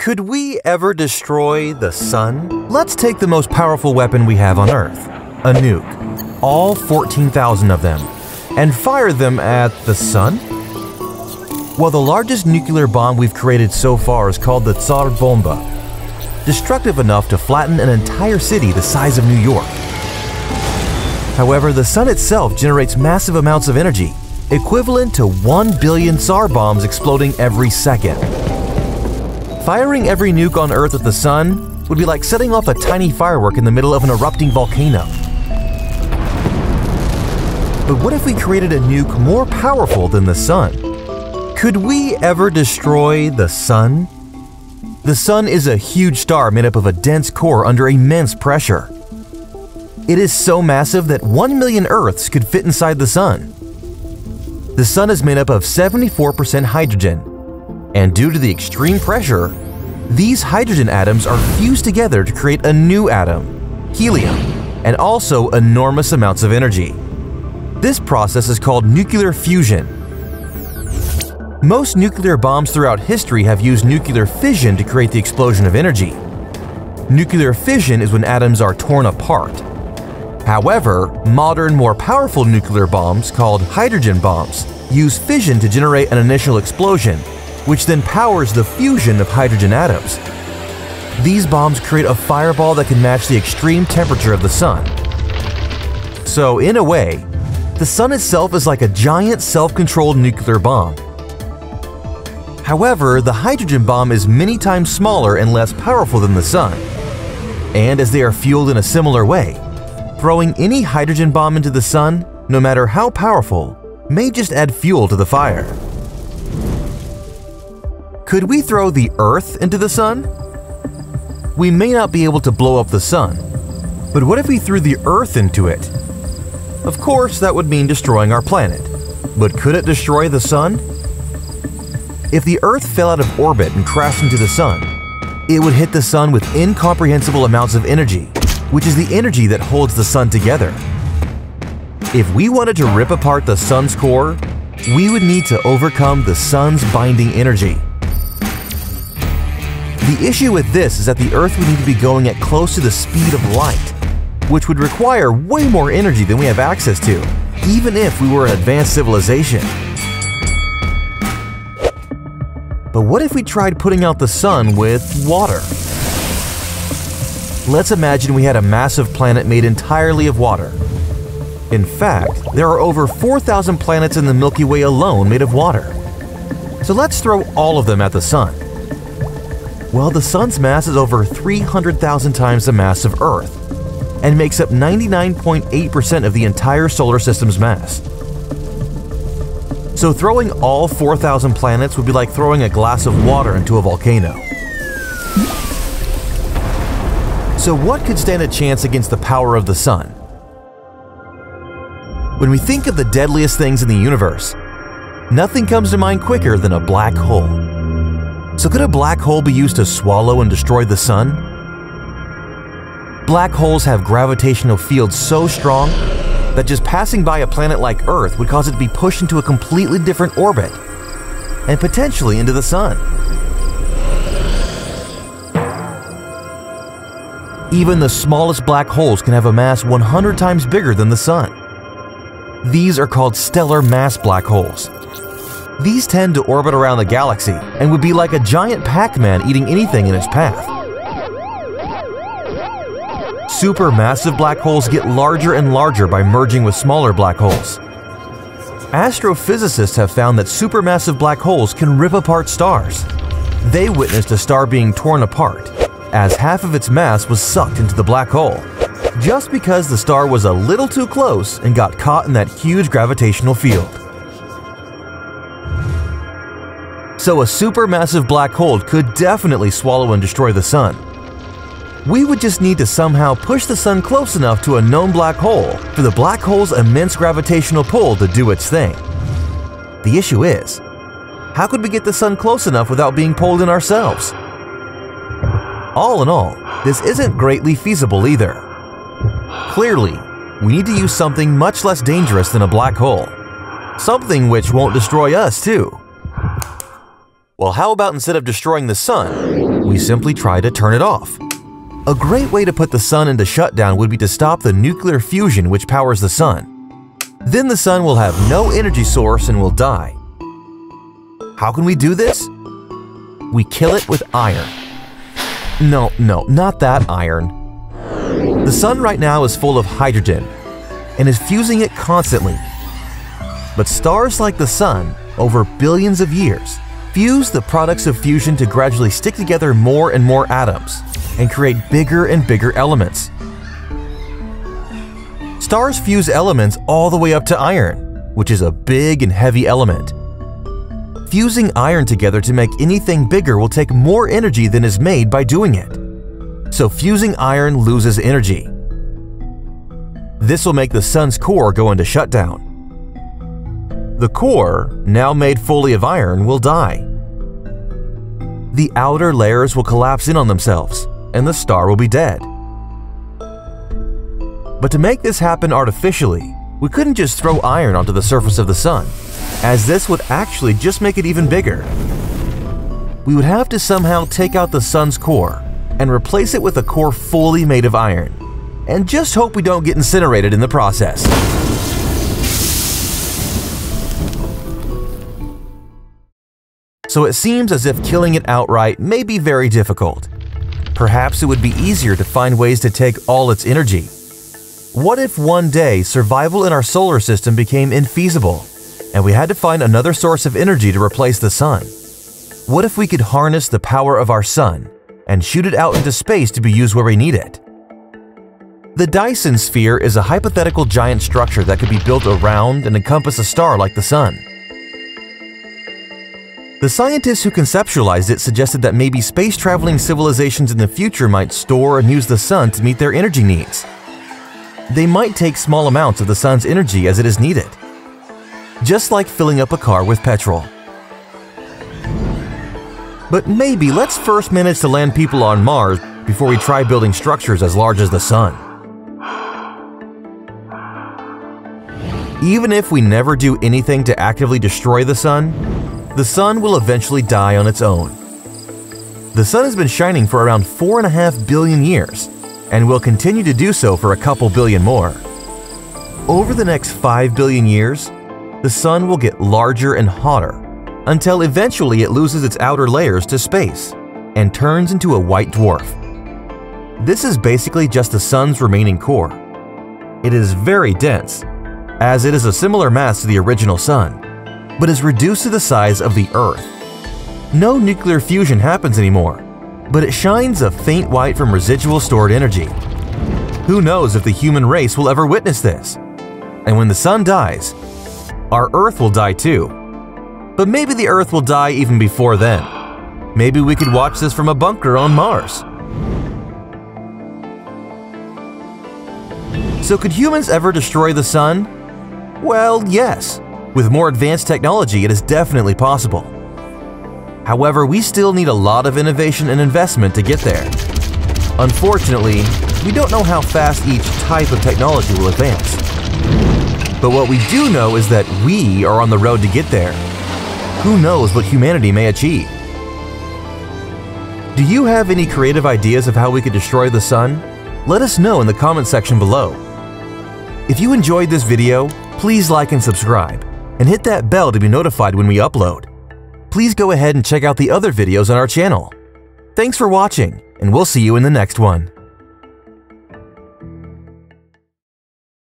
Could we ever destroy the sun? Let's take the most powerful weapon we have on Earth, a nuke, all 14,000 of them, and fire them at the sun? Well, the largest nuclear bomb we've created so far is called the Tsar Bomba, destructive enough to flatten an entire city the size of New York. However, the sun itself generates massive amounts of energy, equivalent to 1 billion Tsar bombs exploding every second. Firing every nuke on Earth at the sun would be like setting off a tiny firework in the middle of an erupting volcano. But what if we created a nuke more powerful than the sun? Could we ever destroy the sun? The sun is a huge star made up of a dense core under immense pressure. It is so massive that 1 million Earths could fit inside the sun. The sun is made up of 74% hydrogen, and due to the extreme pressure, these hydrogen atoms are fused together to create a new atom, helium, and also enormous amounts of energy. This process is called nuclear fusion. Most nuclear bombs throughout history have used nuclear fission to create the explosion of energy. Nuclear fission is when atoms are torn apart. However, modern, more powerful nuclear bombs, called hydrogen bombs, use fission to generate an initial explosion, which then powers the fusion of hydrogen atoms. These bombs create a fireball that can match the extreme temperature of the sun. So, in a way, the sun itself is like a giant self-controlled nuclear bomb. However, the hydrogen bomb is many times smaller and less powerful than the sun. And as they are fueled in a similar way, throwing any hydrogen bomb into the sun, no matter how powerful, may just add fuel to the fire. Could we throw the Earth into the sun? We may not be able to blow up the sun, but what if we threw the Earth into it? Of course, that would mean destroying our planet, but could it destroy the sun? If the Earth fell out of orbit and crashed into the sun, it would hit the sun with incomprehensible amounts of energy, which is the energy that holds the sun together. If we wanted to rip apart the sun's core, we would need to overcome the sun's binding energy. The issue with this is that the Earth would need to be going at close to the speed of light, which would require way more energy than we have access to, even if we were an advanced civilization. But what if we tried putting out the sun with water? Let's imagine we had a massive planet made entirely of water. In fact, there are over 4,000 planets in the Milky Way alone made of water. So let's throw all of them at the sun. Well, the sun's mass is over 300,000 times the mass of Earth and makes up 99.8% of the entire solar system's mass. So throwing all 4,000 planets would be like throwing a glass of water into a volcano. So what could stand a chance against the power of the sun? When we think of the deadliest things in the universe, nothing comes to mind quicker than a black hole. So could a black hole be used to swallow and destroy the sun? Black holes have gravitational fields so strong that just passing by a planet like Earth would cause it to be pushed into a completely different orbit and potentially into the sun. Even the smallest black holes can have a mass 100 times bigger than the sun. These are called stellar mass black holes. These tend to orbit around the galaxy and would be like a giant Pac-Man eating anything in its path. Supermassive black holes get larger and larger by merging with smaller black holes. Astrophysicists have found that supermassive black holes can rip apart stars. They witnessed a star being torn apart, as half of its mass was sucked into the black hole, just because the star was a little too close and got caught in that huge gravitational field. So a supermassive black hole could definitely swallow and destroy the sun. We would just need to somehow push the sun close enough to a known black hole for the black hole's immense gravitational pull to do its thing. The issue is, how could we get the sun close enough without being pulled in ourselves? All in all, this isn't greatly feasible either. Clearly, we need to use something much less dangerous than a black hole. Something which won't destroy us, too. Well, how about instead of destroying the sun, we simply try to turn it off. A great way to put the sun into shutdown would be to stop the nuclear fusion which powers the sun. Then the sun will have no energy source and will die. How can we do this? We kill it with iron. No, not that iron. The sun right now is full of hydrogen and is fusing it constantly. But stars like the sun, over billions of years, fuse the products of fusion to gradually stick together more and more atoms and create bigger and bigger elements. Stars fuse elements all the way up to iron, which is a big and heavy element. Fusing iron together to make anything bigger will take more energy than is made by doing it. So fusing iron loses energy. This will make the sun's core go into shutdown. The core, now made fully of iron, will die. The outer layers will collapse in on themselves, and the star will be dead. But to make this happen artificially, we couldn't just throw iron onto the surface of the sun, as this would actually just make it even bigger. We would have to somehow take out the sun's core and replace it with a core fully made of iron, and just hope we don't get incinerated in the process. So it seems as if killing it outright may be very difficult. Perhaps it would be easier to find ways to take all its energy. What if one day survival in our solar system became infeasible, and we had to find another source of energy to replace the sun? What if we could harness the power of our sun and shoot it out into space to be used where we need it? The Dyson sphere is a hypothetical giant structure that could be built around and encompass a star like the sun. The scientists who conceptualized it suggested that maybe space-traveling civilizations in the future might store and use the sun to meet their energy needs. They might take small amounts of the sun's energy as it is needed, just like filling up a car with petrol. But maybe let's first manage to land people on Mars before we try building structures as large as the sun. Even if we never do anything to actively destroy the sun, the sun will eventually die on its own. The sun has been shining for around 4.5 billion years and will continue to do so for a couple billion more. Over the next 5 billion years, the sun will get larger and hotter until eventually it loses its outer layers to space and turns into a white dwarf. This is basically just the sun's remaining core. It is very dense, as it is a similar mass to the original sun, but is reduced to the size of the Earth. No nuclear fusion happens anymore, but it shines a faint white from residual stored energy. Who knows if the human race will ever witness this? And when the sun dies, our Earth will die too. But maybe the Earth will die even before then. Maybe we could watch this from a bunker on Mars. So could humans ever destroy the sun? Well, yes. With more advanced technology, it is definitely possible. However, we still need a lot of innovation and investment to get there. Unfortunately, we don't know how fast each type of technology will advance. But what we do know is that we are on the road to get there. Who knows what humanity may achieve? Do you have any creative ideas of how we could destroy the sun? Let us know in the comment section below. If you enjoyed this video, please like and subscribe, and hit that bell to be notified when we upload. Please go ahead and check out the other videos on our channel. Thanks for watching, and we'll see you in the next one.